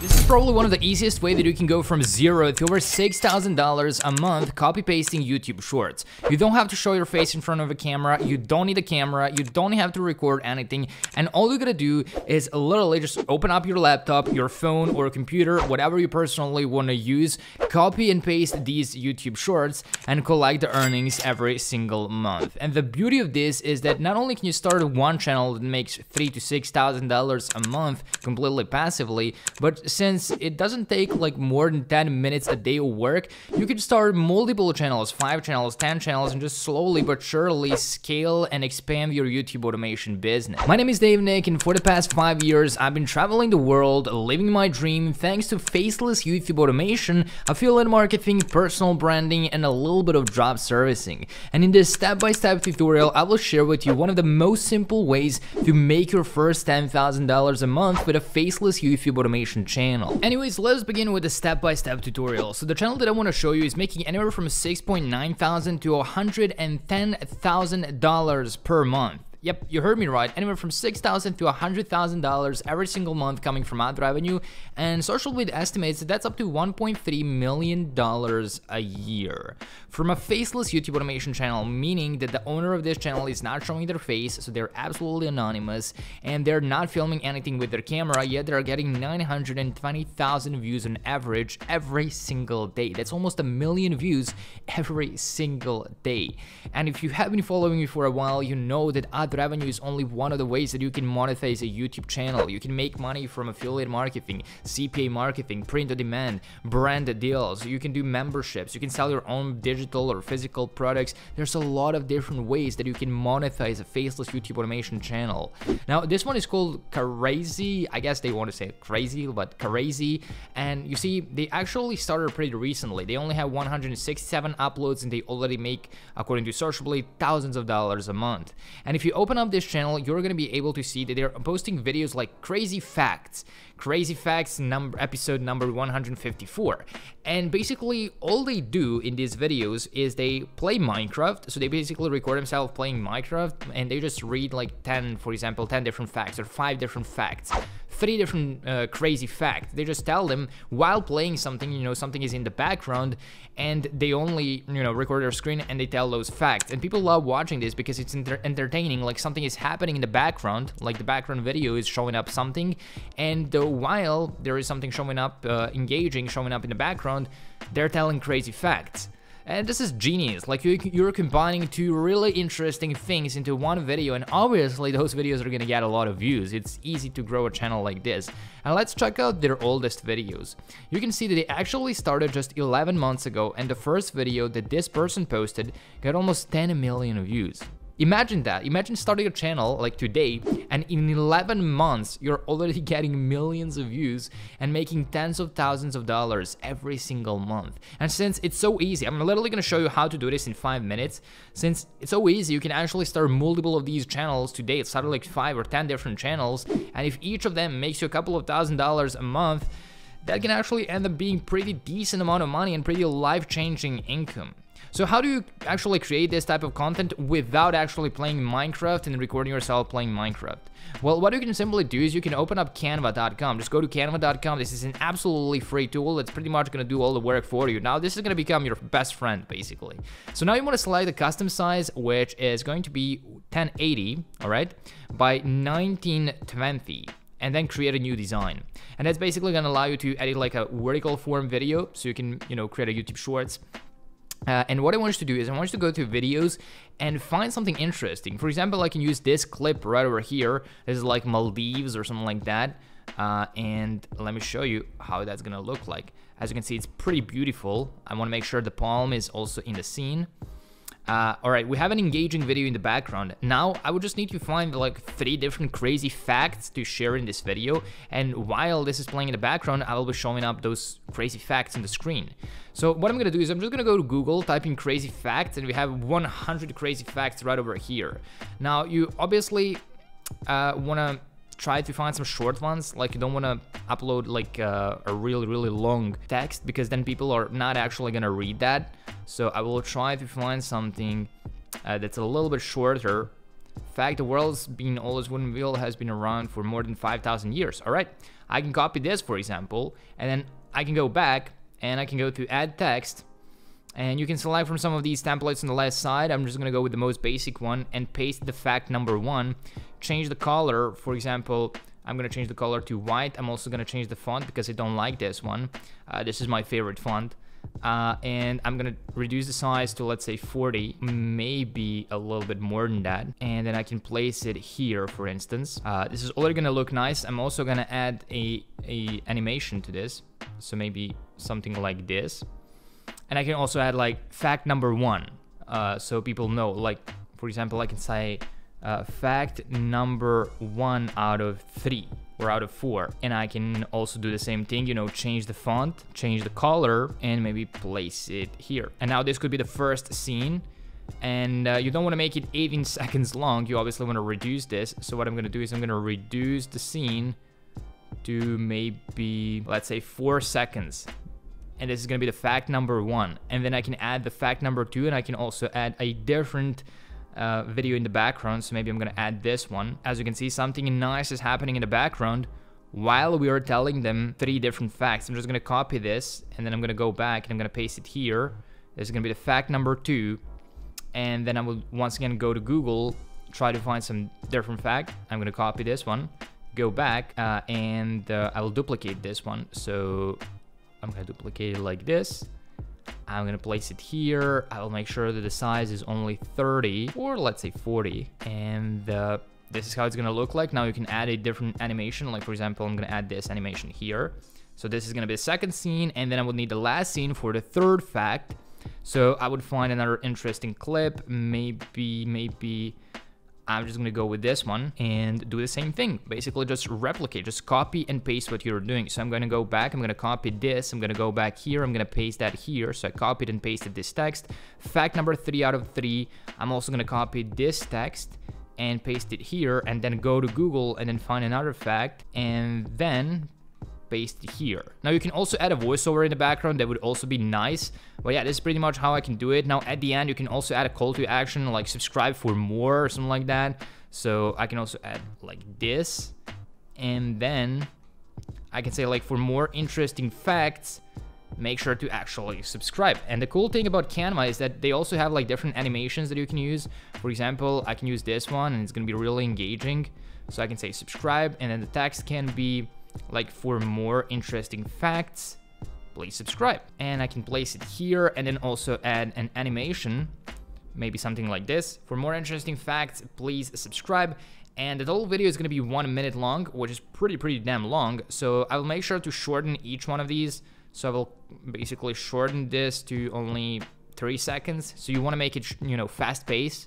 This is probably one of the easiest way that you can go from zero to over $6,000 a month copy-pasting YouTube Shorts. You don't have to show your face in front of a camera, you don't need a camera, you don't have to record anything, and all you gotta do is literally just open up your laptop, your phone or computer, whatever you personally wanna use, copy and paste these YouTube Shorts and collect the earnings every single month. And the beauty of this is that not only can you start one channel that makes $3,000 to $6,000 a month completely passively, but since it doesn't take like more than 10 minutes a day of work, you can start multiple channels, 5 channels, 10 channels, and just slowly but surely scale and expand your YouTube automation business. My name is Dave Nick, and for the past 5 years, I've been traveling the world, living my dream thanks to faceless YouTube automation, affiliate marketing, personal branding, and a little bit of job servicing. And in this step-by-step tutorial, I will share with you one of the most simple ways to make your first $10,000 a month with a faceless YouTube automation channel. Anyways, let's begin with a step-by-step tutorial. So the channel that I want to show you is making anywhere from $6,900 to $110,000 per month. Yep, you heard me right, anywhere from $6,000 to $100,000 every single month coming from ad revenue, and SocialBlade estimates that that's up to $1.3 million a year. From a faceless YouTube automation channel, meaning that the owner of this channel is not showing their face, so they're absolutely anonymous, and they're not filming anything with their camera, yet they're getting 920,000 views on average every single day. That's almost a million views every single day. And if you have been following me for a while, you know that ad revenue is only one of the ways that you can monetize a YouTube channel. You can make money from affiliate marketing, CPA marketing, print on demand, brand deals, you can do memberships, you can sell your own digital or physical products. There's a lot of different ways that you can monetize a faceless YouTube automation channel. Now, this one is called Crazy. I guess they want to say crazy, but Crazy. And you see, they actually started pretty recently. They only have 167 uploads and they already make, according to SocialBlade, thousands of dollars a month. And if you open up this channel, you're gonna be able to see that they're posting videos like Crazy Facts. Crazy Facts episode number 154. And basically all they do in these videos is they play Minecraft. So they basically record themselves playing Minecraft and they just read like 10, for example, 10 different facts or 5 different facts, 3 different crazy facts. They just tell them while playing something, you know, something is in the background, and they only, you know, record their screen and they tell those facts. And people love watching this because it's entertaining, like something is happening in the background, like the background video is showing up something, and while there is something showing up, engaging, showing up in the background, they're telling crazy facts. And this is genius, like you're combining 2 really interesting things into one video, and obviously those videos are gonna get a lot of views. It's easy to grow a channel like this. And let's check out their oldest videos. You can see that they actually started just 11 months ago, and the first video that this person posted got almost 10 million views. Imagine that, imagine starting a channel like today and in 11 months you're already getting millions of views and making tens of thousands of dollars every single month. And since it's so easy, I'm literally gonna show you how to do this in 5 minutes. Since it's so easy, you can actually start multiple of these channels today. It started like 5 or 10 different channels, and if each of them makes you a couple of $1,000 a month, that can actually end up being pretty decent amount of money and pretty life-changing income. So how do you actually create this type of content without actually playing Minecraft and recording yourself playing Minecraft? Well, what you can simply do is you can open up Canva.com. Just go to Canva.com. This is an absolutely free tool that's pretty much going to do all the work for you. Now, this is going to become your best friend, basically. So now you want to select the custom size, which is going to be 1080, all right, by 1920. And then create a new design. And that's basically gonna allow you to edit like a vertical form video, so you can, you know, create a YouTube Shorts. And what I want you to do is I want you to go to videos and find something interesting. For example, I can use this clip right over here. This is like Maldives or something like that. And let me show you how that's gonna look like. As you can see, it's pretty beautiful. I wanna make sure the palm is also in the scene. Alright, we have an engaging video in the background. Now, I would just need to find like 3 different crazy facts to share in this video, and while this is playing in the background, I will be showing up those crazy facts on the screen. So what I'm gonna do is I'm just gonna go to Google, type in crazy facts, and we have 100 crazy facts right over here. Now, you obviously wanna try to find some short ones, like you don't want to upload like a really long text, because then people are not actually gonna read that. So I will try to find something that's a little bit shorter, In fact, the world's being the oldest wooden wheel has been around for more than 5,000 years. All right, I can copy this, for example, and then I can go back and I can go to add text, and you can select from some of these templates on the left side. I'm just gonna go with the most basic one and paste the fact number one, change the color. For example, I'm gonna change the color to white. I'm also gonna change the font because I don't like this one. This is my favorite font. And I'm gonna reduce the size to, let's say, 40, maybe a little bit more than that, and then I can place it here, for instance. This is already gonna look nice. I'm also gonna add a animation to this, so maybe something like this. And I can also add like fact number one, so people know, like, for example, I can say fact number 1 out of 3 or out of 4, and I can also do the same thing, you know, change the font, change the color, and maybe place it here. And now this could be the first scene, and you don't want to make it 18 seconds long. You obviously want to reduce this. So what I'm going to do is I'm going to reduce the scene to maybe, let's say, 4 seconds. And this is going to be the fact number 1. And then I can add the fact number 2, and I can also add a different video in the background. So maybe I'm gonna add this one. As you can see, something nice is happening in the background while we are telling them 3 different facts. I'm just gonna copy this, and then I'm gonna go back and I'm gonna paste it here. This is gonna be the fact number 2, and then I will once again go to Google, try to find some different fact. I'm gonna copy this one, go back, and I will duplicate this one. So I'm gonna duplicate it like this. I'm gonna place it here. I'll make sure that the size is only 30, or let's say 40. And this is how it's gonna look like. Now you can add a different animation. Like, for example, I'm gonna add this animation here. So this is gonna be the second scene, and then I would need the last scene for the third fact. So I would find another interesting clip. Maybe I'm just gonna go with this one and do the same thing. Basically just replicate, just copy and paste what you're doing. So I'm gonna go back, I'm gonna copy this, I'm gonna go back here, I'm gonna paste that here. So I copied and pasted this text. Fact number 3 out of 3. I'm also gonna copy this text and paste it here, and then go to Google and then find another fact and then paste it here. Now you can also add a voiceover in the background. That would also be nice. But yeah, this is pretty much how I can do it. Now at the end, you can also add a call to action, like subscribe for more or something like that. So I can also add like this, and then I can say, like, for more interesting facts, make sure to actually subscribe. And the cool thing about Canva is that they also have like different animations that you can use. For example, I can use this one, and it's gonna be really engaging. So I can say subscribe, and then the text can be like, for more interesting facts, please subscribe. And I can place it here, and then also add an animation, maybe something like this. For more interesting facts, please subscribe. And the whole video is gonna be 1 minute long, which is pretty damn long. So I'll make sure to shorten each one of these. So I will basically shorten this to only 3 seconds. So you wanna make it, you know, fast paced.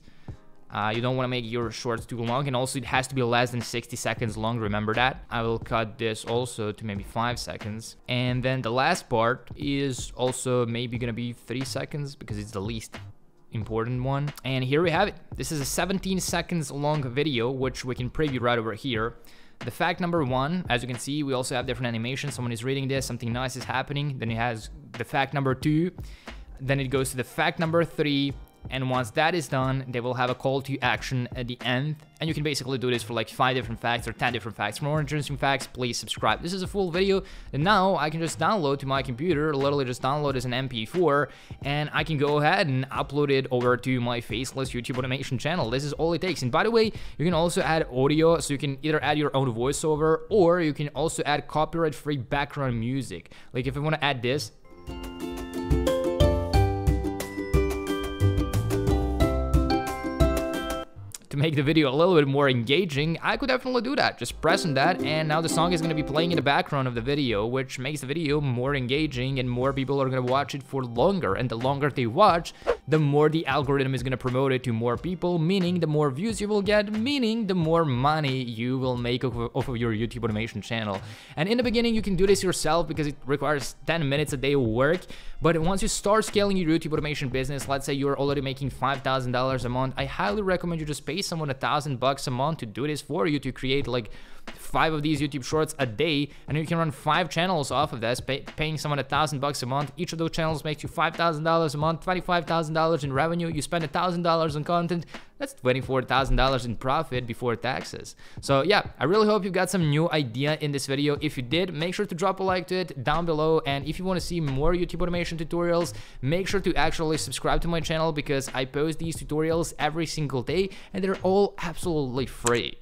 You don't want to make your shorts too long, and also it has to be less than 60 seconds long, remember that. I will cut this also to maybe 5 seconds. And then the last part is also maybe gonna be 3 seconds, because it's the least important one. And here we have it. This is a 17 seconds long video, which we can preview right over here. The fact number 1, as you can see, we also have different animations. Someone is reading this, something nice is happening. Then it has the fact number 2. Then it goes to the fact number 3. And once that is done, they will have a call to action at the end. And you can basically do this for like 5 different facts or 10 different facts. For more interesting facts, please subscribe. This is a full video. And now I can just download to my computer, literally just download as an MP4. And I can go ahead and upload it over to my faceless YouTube automation channel. This is all it takes. And by the way, you can also add audio. So you can either add your own voiceover, or you can also add copyright-free background music. Like, if you want to add this, to make the video a little bit more engaging, I could definitely do that. Just pressing that, and now the song is gonna be playing in the background of the video, which makes the video more engaging, and more people are gonna watch it for longer. And the longer they watch, the more the algorithm is gonna promote it to more people, meaning the more views you will get, meaning the more money you will make off of your YouTube automation channel. And in the beginning, you can do this yourself because it requires 10 minutes a day of work. But once you start scaling your YouTube automation business, let's say you're already making $5,000 a month, I highly recommend you just pay someone $1,000 a month to do this for you, to create like 5 of these YouTube Shorts a day, and you can run 5 channels off of this, paying someone $1,000 a month. Each of those channels makes you $5,000 a month, $25,000 in revenue. You spend $1,000 on content. That's $24,000 in profit before taxes. So yeah, I really hope you got some new idea in this video. If you did, make sure to drop a like to it down below. And if you want to see more YouTube automation tutorials, make sure to actually subscribe to my channel, because I post these tutorials every single day and they're all absolutely free.